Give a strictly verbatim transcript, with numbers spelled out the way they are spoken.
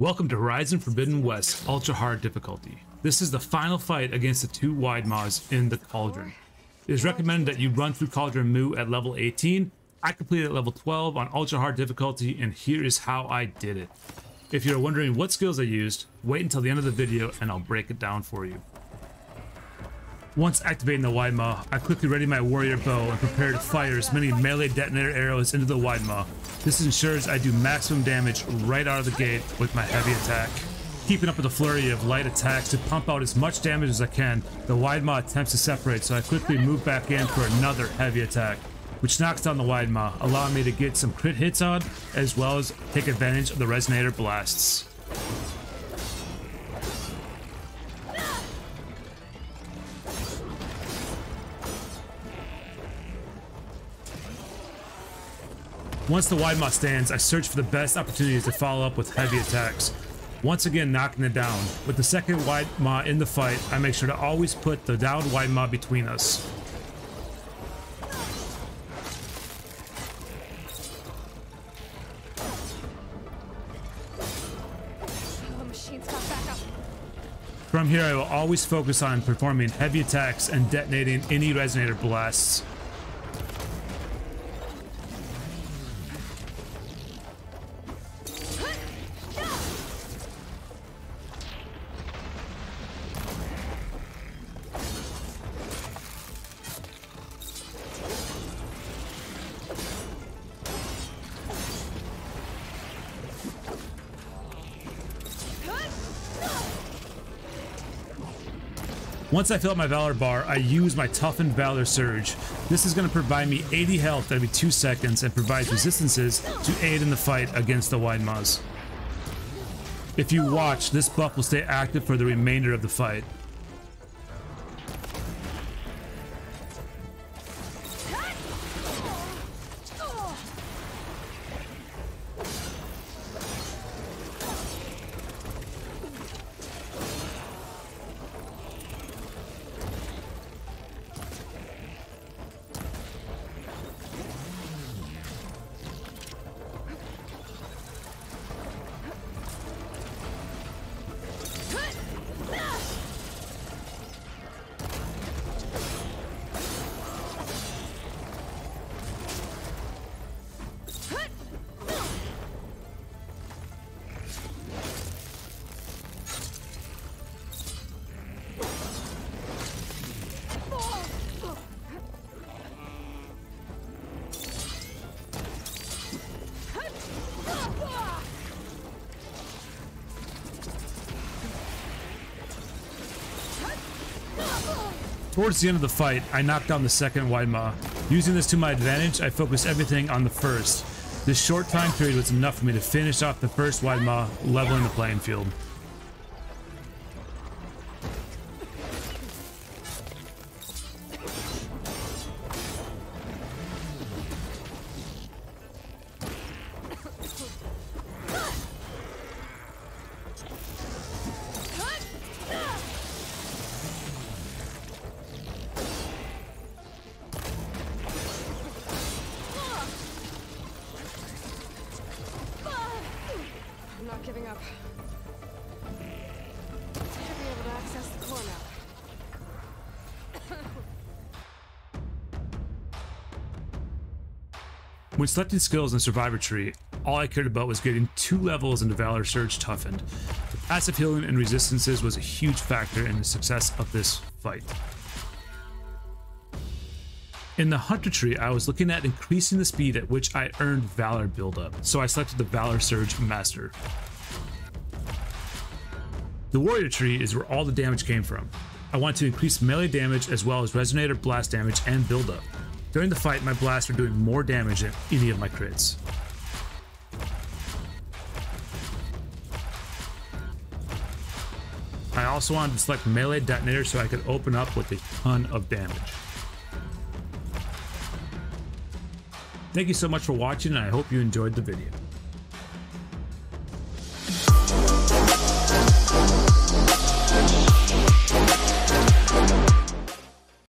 Welcome to Horizon Forbidden West Ultra Hard difficulty. This is the final fight against the two Widemaws in the Cauldron. It is recommended that you run through Cauldron Mu at level eighteen. I completed at level twelve on Ultra Hard difficulty, and here is how I did it. If you're wondering what skills I used, wait until the end of the video and I'll break it down for you. Once activating the Widemaw, I quickly ready my warrior bow and prepare to fire as many melee detonator arrows into the Widemaw. This ensures I do maximum damage right out of the gate with my heavy attack. Keeping up with a flurry of light attacks to pump out as much damage as I can, the Widemaw attempts to separate, so I quickly move back in for another heavy attack, which knocks down the Widemaw, allowing me to get some crit hits on, as well as take advantage of the resonator blasts. Once the Widemaw stands, I search for the best opportunities to follow up with heavy attacks, once again knocking it down. With the second Widemaw in the fight, I make sure to always put the downed Widemaw between us. From here, I will always focus on performing heavy attacks and detonating any resonator blasts. Once I fill up my Valor bar, I use my Toughened Valor Surge. This is going to provide me eighty health every two seconds and provides resistances to aid in the fight against the Widemaws. If you watch, this buff will stay active for the remainder of the fight. Towards the end of the fight, I knocked down the second Widemaw. Using this to my advantage, I focused everything on the first. This short time period was enough for me to finish off the first Widemaw, leveling the playing field. When selecting skills in the Survivor Tree, all I cared about was getting two levels into Valor Surge Toughened. The passive healing and resistances was a huge factor in the success of this fight. In the Hunter Tree, I was looking at increasing the speed at which I earned Valor buildup, so I selected the Valor Surge Master. The Warrior Tree is where all the damage came from. I wanted to increase melee damage as well as resonator blast damage and buildup. During the fight, my blasts were doing more damage than any of my crits. I also wanted to select melee detonator so I could open up with a ton of damage. Thank you so much for watching, and I hope you enjoyed the video.